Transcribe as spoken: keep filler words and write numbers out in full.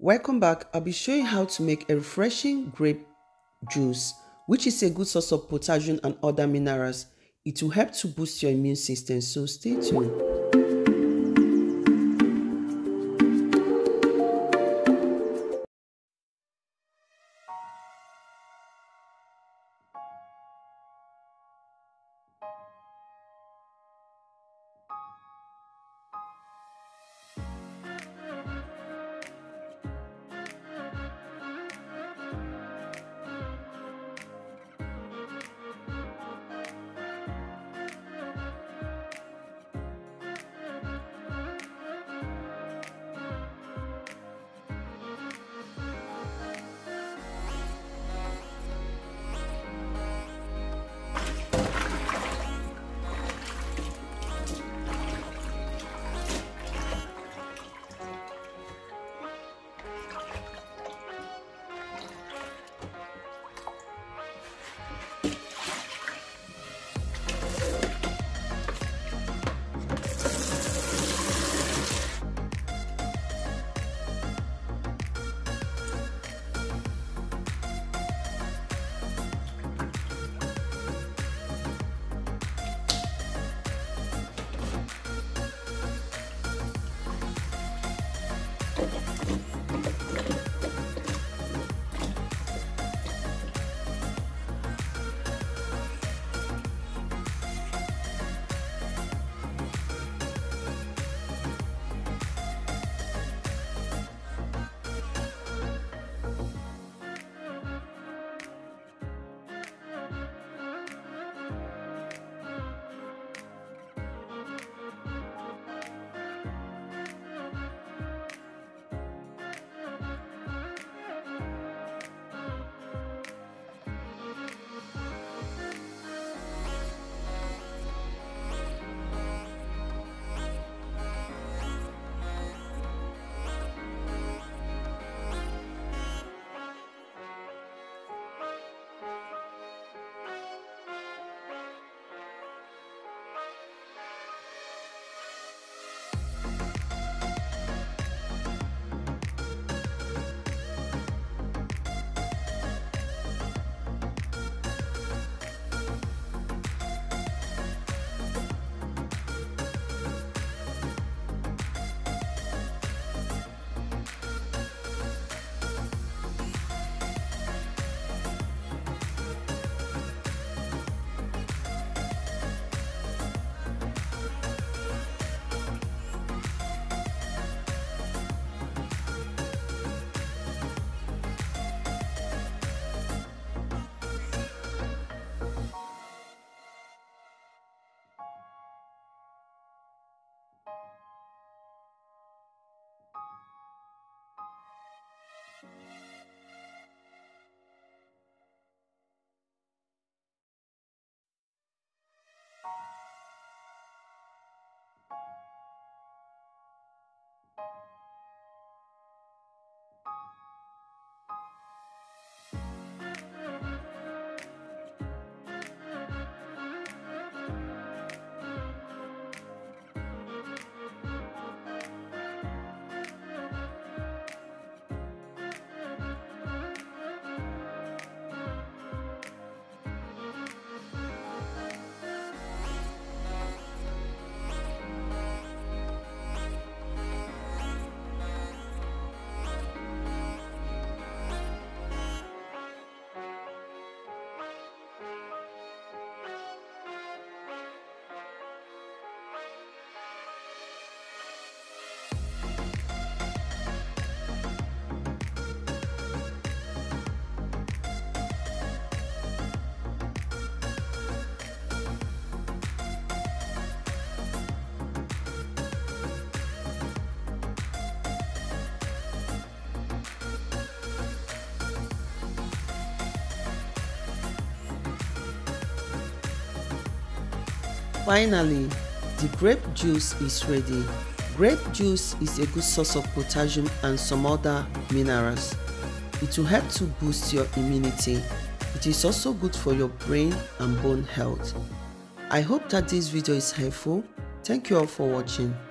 Welcome back. I'll be showing how to make a refreshing grape juice, which is a good source of potassium and other minerals. It will help to boost your immune system, so stay tuned. Finally, the grape juice is ready. Grape juice is a good source of potassium and some other minerals. It will help to boost your immunity. It is also good for your brain and bone health. I hope that this video is helpful. Thank you all for watching.